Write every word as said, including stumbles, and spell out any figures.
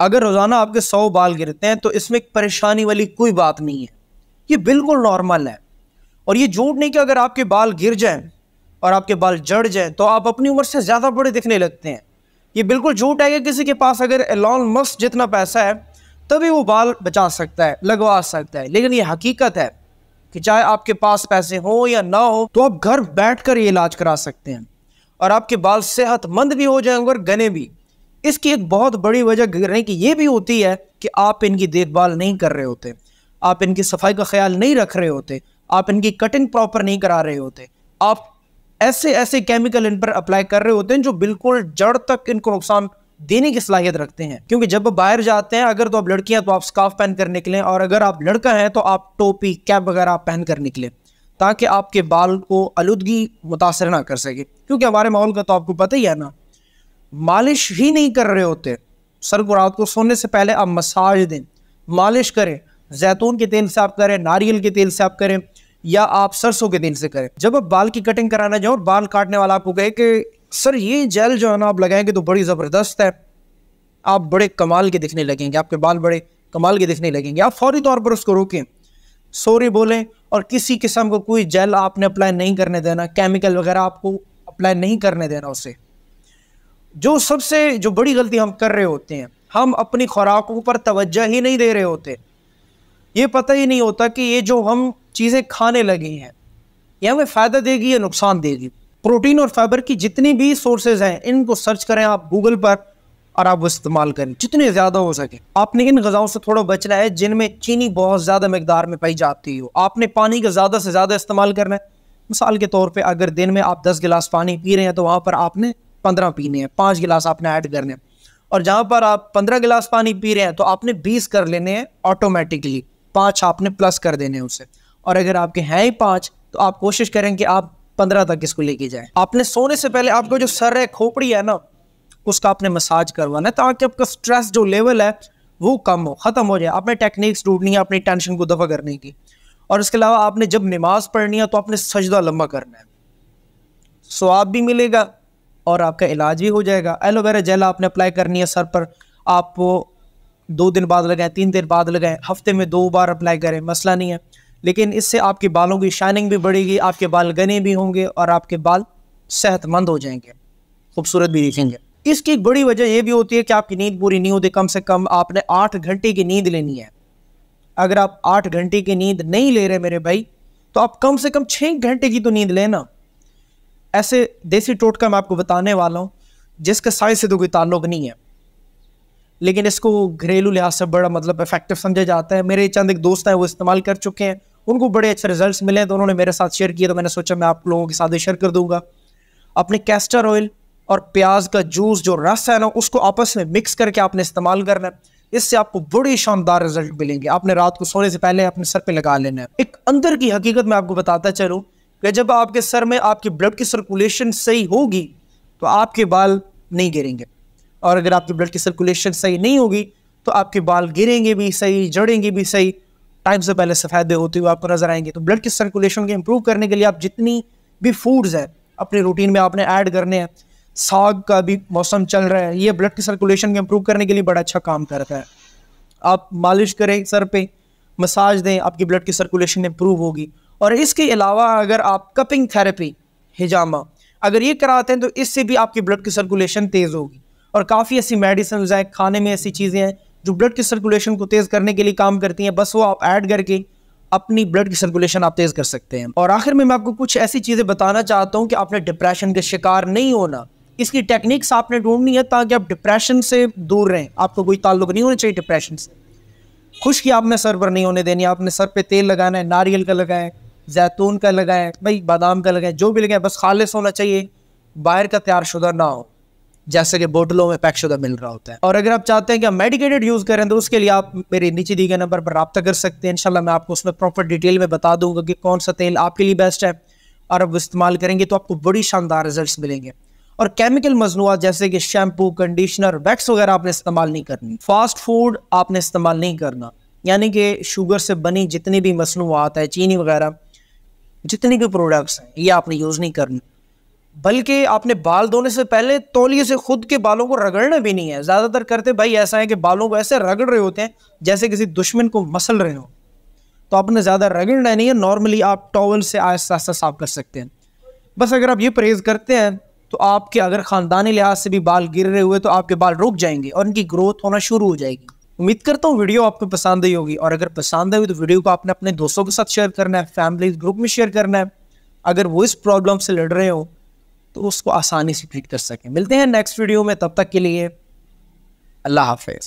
अगर रोज़ाना आपके सौ बाल गिरते हैं तो इसमें परेशानी वाली कोई बात नहीं है, ये बिल्कुल नॉर्मल है। और ये जोड़ नहीं कि अगर आपके बाल गिर जाएं और आपके बाल जड़ जाएं तो आप अपनी उम्र से ज़्यादा बड़े दिखने लगते हैं, ये बिल्कुल झूठ है। कि किसी के पास अगर एलन मस्क जितना पैसा है तभी वो बाल बचा सकता है, लगवा सकता है, लेकिन ये हकीकत है कि चाहे आपके पास पैसे हो या ना हो तो आप घर बैठ कर ये इलाज करा सकते हैं और आपके बाल सेहतमंद भी हो जाएंगे और घने भी। इसकी एक बहुत बड़ी वजह गिरने की ये भी होती है कि आप इनकी देखभाल नहीं कर रहे होते, आप इनकी सफाई का ख्याल नहीं रख रहे होते, आप इनकी कटिंग प्रॉपर नहीं करा रहे होते, आप ऐसे ऐसे केमिकल इन पर अप्लाई कर रहे होते हैं जो बिल्कुल जड़ तक इनको नुकसान देने की सलाहियत रखते हैं। क्योंकि जब आप बाहर जाते हैं, अगर तो आप लड़कियां तो आप स्कार्फ पहन कर निकलें, और अगर आप लड़का हैं तो आप टोपी कैप वगैरह पहन कर निकलें ताकि आपके बाल को आलूदगी मुतासर ना कर सके। क्योंकि हमारे माहौल का तो आपको पता ही है ना, मालिश ही नहीं कर रहे होते। सर को रात को सोने से पहले आप मसाज दें, मालिश करें, जैतून के तेल से आप करें, नारियल के तेल से आप करें, या आप सरसों के तेल से करें। जब आप बाल की कटिंग कराना जाओ और बाल काटने वाला आपको कहे कि सर ये जेल जो है ना आप लगाएंगे तो बड़ी ज़बरदस्त है, आप बड़े कमाल के दिखने लगेंगे, आपके बाल बड़े कमाल के दिखने लगेंगे, आप फौरी तौर पर उसको रोकें, सॉरी बोलें, और किसी किस्म को कोई जेल आपने अप्लाई नहीं करने देना, केमिकल वगैरह आपको अप्लाई नहीं करने देना उसे। जो सबसे जो बड़ी गलती हम कर रहे होते हैं, हम अपनी खुराकों पर तवज्जो ही नहीं दे रहे होते, ये पता ही नहीं होता कि ये जो हम चीज़ें खाने लगे हैं ये हमें फ़ायदा देगी या नुकसान देगी। प्रोटीन और फाइबर की जितनी भी सोर्सेज हैं इनको सर्च करें आप गूगल पर और आप वो इस्तेमाल करें जितने ज़्यादा हो सके। आपने इन गज़ाओं से थोड़ा बचना है जिनमें चीनी बहुत ज़्यादा मकदार में पाई जाती हो। आपने पानी का ज़्यादा से ज़्यादा इस्तेमाल करना है। मिसाल के तौर पर अगर दिन में आप दस गिलास पानी पी रहे हैं तो वहाँ पर आपने पंद्रह पीने हैं, पाँच गिलास आपने ऐड करने हैं, और जहाँ पर आप पंद्रह गिलास पानी पी रहे हैं तो आपने बीस कर लेने हैं ऑटोमेटिकली, पाँच आपने प्लस कर देने हैं उसे। और अगर आपके हैं ही पाँच तो आप कोशिश करें कि आप पंद्रह तक इसको लेके जाएं। आपने सोने से पहले आपका जो सर है, खोपड़ी है ना, उसका आपने मसाज करवाना है ताकि आपका स्ट्रेस जो लेवल है वो कम हो, ख़त्म हो जाए। आपने टेक्निक्स ढूंढनी है अपनी टेंशन को दफ़ा करने की। और इसके अलावा आपने जब नमाज़ पढ़नी है तो आपने सजदा लंबा करना है, सवाब भी मिलेगा और आपका इलाज भी हो जाएगा। एलोवेरा जेल आपने अप्लाई करनी है सर पर, आप दो दिन बाद लगाएं, तीन दिन बाद लगाएं, हफ्ते में दो बार अप्लाई करें, मसला नहीं है। लेकिन इससे आपके बालों की शाइनिंग भी बढ़ेगी, आपके बाल घने भी होंगे और आपके बाल सेहतमंद हो जाएंगे, खूबसूरत भी दिखेंगे। इसकी एक बड़ी वजह यह भी होती है कि आपकी नींद पूरी नहीं होती। कम से कम आपने आठ घंटे की नींद लेनी है। अगर आप आठ घंटे की नींद नहीं ले रहे मेरे भाई तो आप कम से कम छः घंटे की तो नींद लेना। ऐसे देसी टोटका मैं आपको बताने वाला हूँ जिसका साइज से तो कोई ताल्लुक नहीं है, लेकिन इसको घरेलू लिहाज से बड़ा मतलब इफेक्टिव समझा जाता है। मेरे चंद एक दोस्त हैं वो इस्तेमाल कर चुके हैं, उनको बड़े अच्छे रिजल्ट्स मिले हैं तो उन्होंने मेरे साथ शेयर किया, तो मैंने सोचा मैं आप लोगों के साथ शेयर कर दूंगा। अपने कैस्टर ऑयल और प्याज का जूस जो रस है ना उसको आपस में मिक्स करके आपने इस्तेमाल करना है। इससे आपको बड़े शानदार रिजल्ट मिलेंगे। आपने रात को सोने से पहले अपने सर पर लगा लेना है। एक अंदर की हकीकत मैं आपको बताता चलूँ कि जब आपके सर में आपकी ब्लड की सर्कुलेशन सही होगी तो आपके बाल नहीं गिरेंगे, और अगर आपकी ब्लड की सर्कुलेशन सही नहीं होगी तो आपके बाल गिरेंगे भी सही, जड़ेंगे भी सही, टाइम से पहले सफ़ेदे होते हुए आपको नजर आएंगे। तो ब्लड की सर्कुलेशन को इम्प्रूव करने के लिए आप जितनी भी फूड्स हैं अपने रूटीन में आपने ऐड करने हैं। साग का भी मौसम चल रहा है, ये ब्लड की सर्कुलेशन को इम्प्रूव करने के लिए बड़ा अच्छा काम करता है। आप मालिश करें, सर पे मसाज दें, आपकी ब्लड की सर्कुलेशन इम्प्रूव होगी। और इसके अलावा अगर आप कपिंग थेरेपी हिजामा अगर ये कराते हैं तो इससे भी आपकी ब्लड की सर्कुलेशन तेज़ होगी। और काफ़ी ऐसी मेडिसिन हैं, खाने में ऐसी चीज़ें हैं जो ब्लड की सर्कुलेशन को तेज़ करने के लिए काम करती हैं, बस वो आप ऐड करके अपनी ब्लड की सर्कुलेशन आप तेज़ कर सकते हैं। और आखिर में मैं आपको कुछ ऐसी चीज़ें बताना चाहता हूँ कि आपने डिप्रेशन के शिकार नहीं होना, इसकी टेक्निक्स आपने ढूंढनी है ताकि आप डिप्रेशन से दूर रहें। आपको कोई ताल्लुक नहीं होना चाहिए डिप्रेशन से। खुश्की आपने सर पर नहीं होने देनी, आपने सर पर तेल लगाना है, नारियल का लगाएं, जैतून का लगाएं, भाई बादाम का लगाएं, जो भी लगाएं, बस खालिश होना चाहिए, बाहर का तैयार शुदा ना हो जैसे कि बोतलों में पैक शुदा मिल रहा होता है। और अगर आप चाहते हैं कि आप मेडिकेटेड यूज़ करें तो उसके लिए आप मेरे नीचे दिए गए नंबर पर रब्ता कर सकते हैं। इंशाल्लाह मैं आपको उसमें प्रॉपर डिटेल में बता दूंगा कि कौन सा तेल आपके लिए बेस्ट है और आप इस्तेमाल करेंगे तो आपको बड़ी शानदार रिजल्ट्स मिलेंगे। और केमिकल मसनूआत जैसे कि शैम्पू, कंडीशनर, वैक्स वगैरह आपने इस्तेमाल नहीं करनी। फास्ट फूड आपने इस्तेमाल नहीं करना, यानी कि शुगर से बनी जितनी भी मसनूआत है, चीनी वगैरह जितने भी प्रोडक्ट्स हैं ये आपने यूज़ नहीं करनी। बल्कि आपने बाल धोने से पहले तौलिए से खुद के बालों को रगड़ना भी नहीं है। ज़्यादातर करते भाई ऐसा है कि बालों को ऐसे रगड़ रहे होते हैं जैसे किसी दुश्मन को मसल रहे हो, तो आपने ज़्यादा रगड़ना नहीं है। नॉर्मली आप टॉवल से आहिस्ता आहिस्ता साफ कर सकते हैं। बस अगर आप ये परहेज़ करते हैं तो आपके अगर ख़ानदानी लिहाज से भी बाल गिर रहे हुए तो आपके बाल रुक जाएंगे और इनकी ग्रोथ होना शुरू हो जाएगी। उम्मीद करता हूँ वीडियो आपको पसंद आई होगी, और अगर पसंद आई तो वीडियो को आपने अपने दोस्तों के साथ शेयर करना है, फैमिली ग्रुप में शेयर करना है, अगर वो इस प्रॉब्लम से लड़ रहे हो तो उसको आसानी से ट्रीट कर सकें। मिलते हैं नेक्स्ट वीडियो में, तब तक के लिए अल्लाह हाफिज़।